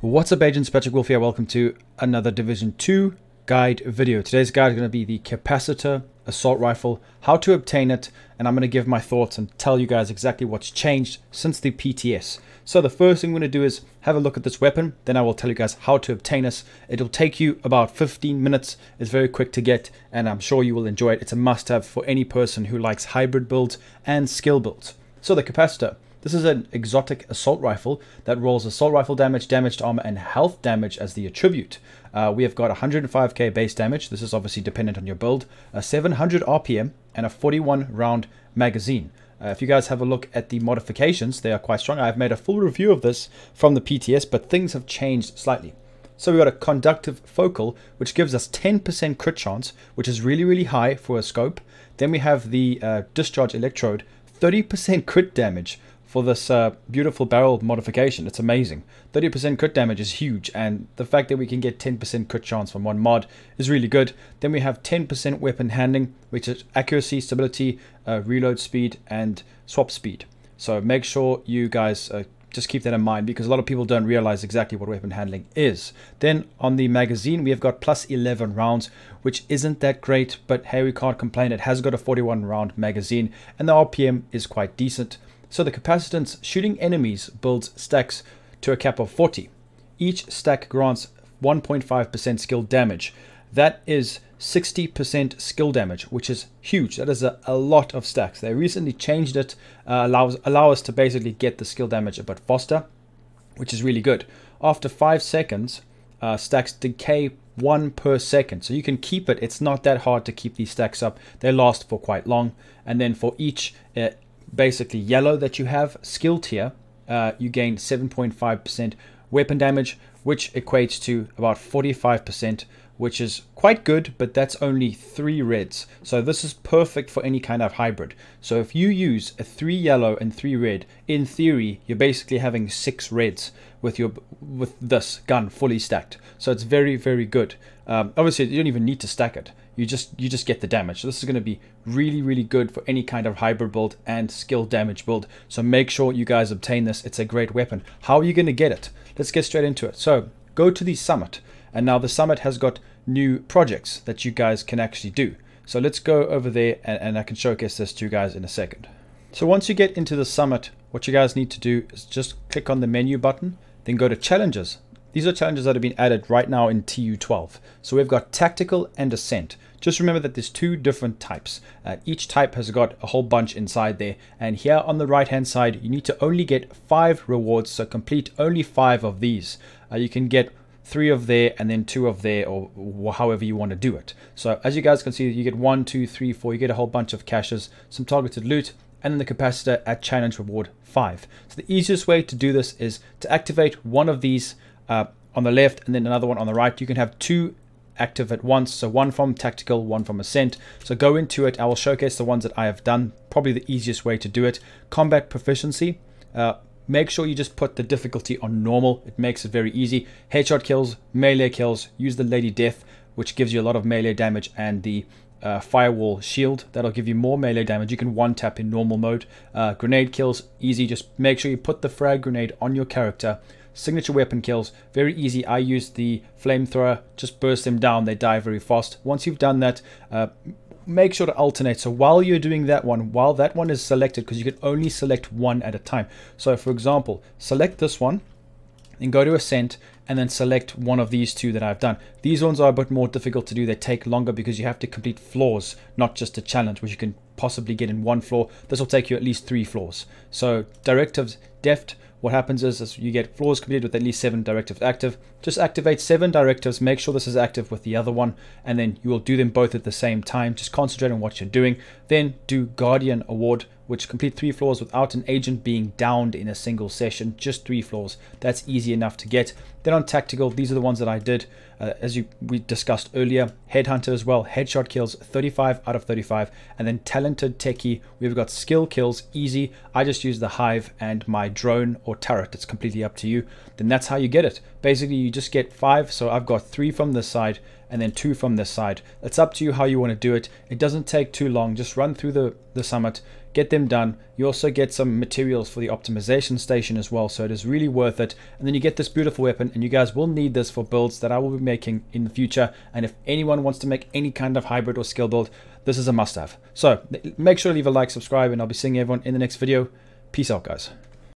What's up, agents? Patrick Wolf here. Welcome to another Division 2 guide video. Today's guide is going to be the Capacitor assault rifle, how to obtain it, and I'm going to give my thoughts and tell you guys exactly what's changed since the PTS. So the first thing I'm going to do is have a look at this weapon, then I will tell you guys how to obtain it. It'll take you about 15 minutes. It's very quick to get, and I'm sure you will enjoy it. It's a must-have for any person who likes hybrid builds and skill builds. So the Capacitor. This is an exotic assault rifle that rolls assault rifle damage, damage to armor, and health damage as the attribute. We have got 105k base damage. This is obviously dependent on your build, a 700 RPM, and a 41 round magazine. If you guys have a look at the modifications, they are quite strong. I've made a full review of this from the PTS, but things have changed slightly. So we've got a conductive focal, which gives us 10% crit chance, which is really, really high for a scope. Then we have the discharge electrode, 30% crit damage. For this beautiful barrel modification, it's amazing. 30% crit damage is huge, and the fact that we can get 10% crit chance from one mod is really good. Then we have 10% weapon handling, which is accuracy, stability, reload speed, and swap speed. So make sure you guys just keep that in mind, because a lot of people don't realize exactly what weapon handling is. Then on the magazine, we have got plus 11 rounds, which isn't that great, but hey, we can't complain. It has got a 41 round magazine, and the RPM is quite decent. So the capacitance shooting enemies builds stacks to a cap of 40. Each stack grants 1.5% skill damage. That is 60% skill damage, which is huge. That is a lot of stacks. They recently changed it, allow us to basically get the skill damage a bit faster, which is really good. After 5 seconds, stacks decay one per second, so you can keep it. It's not that hard to keep these stacks up. They last for quite long. And then for each basically yellow that you have skill tier, you gain 7.5% weapon damage, which equates to about 45%, which is quite good, but that's only 3 reds. So this is perfect for any kind of hybrid. So if you use a 3 yellow and 3 red, in theory, you're basically having 6 reds with this gun fully stacked. So it's very, very good. Obviously, you don't even need to stack it. You just get the damage. So this is going to be really, really good for any kind of hybrid build and skill damage build. So make sure you guys obtain this. It's a great weapon. How are you going to get it? Let's get straight into it. So go to the summit. And now the summit has got new projects that you guys can actually do. So let's go over there, and I can showcase this to you guys in a second. So once you get into the summit, what you guys need to do is just click on the menu button, then go to challenges. These are challenges that have been added right now in TU12. So we've got tactical and ascent. Just remember that there's 2 different types. Each type has got a whole bunch inside there. And here on the right-hand side, you need to only get 5 rewards. So complete only 5 of these. You can get 3 of there and then 2 of there, or however you want to do it. So as you guys can see, you get 1, 2, 3, 4. You get a whole bunch of caches, some targeted loot, and then the capacitor at challenge reward 5. So the easiest way to do this is to activate one of these on the left and then another one on the right. You can have 2 active at once, so 1 from tactical, 1 from ascent. So go into it. I will showcase the ones that I have done. Probably the easiest way to do it. Combat proficiency. Make sure you just put the difficulty on normal. It makes it very easy. Headshot kills, melee kills. Use the Lady Death, which gives you a lot of melee damage, and the Firewall Shield, that'll give you more melee damage. You can one-tap in normal mode. Grenade kills, easy. Just make sure you put the frag grenade on your character. Signature weapon kills, very easy. I used the flamethrower, just burst them down. They die very fast. Once you've done that, make sure to alternate. So while you're doing that one, while that one is selected, because you can only select one at a time. So for example, select this one and go to ascent, and then select one of these 2 that I've done. These ones are a bit more difficult to do. They take longer because you have to complete floors, not just a challenge, which you can possibly get in 1 floor. This will take you at least 3 floors. So directives deft. What happens is you get floors completed with at least 7 directives active. Just activate 7 directives. Make sure this is active with the other one, and then you will do them both at the same time. Just concentrate on what you're doing. Then do Guardian Award, which complete 3 floors without an agent being downed in a single session. Just 3 floors. That's easy enough to get. Then on tactical, these are the ones that I did. As we discussed earlier, Headhunter as well. Headshot kills, 35 out of 35. And then Talented Techie, we've got skill kills, easy. I just use the Hive and my drone or turret. It's completely up to you. Then that's how you get it. Basically, you just get 5. So I've got 3 from this side and then 2 from this side. It's up to you how you want to do it. It doesn't take too long. Just run through the summit. get them done. You also get some materials for the optimization station as well, so it is really worth it. And then you get this beautiful weapon, and you guys will need this for builds that I will be making in the future. And if anyone wants to make any kind of hybrid or skill build, this is a must-have. So make sure to leave a like, subscribe, and I'll be seeing everyone in the next video. Peace out, guys.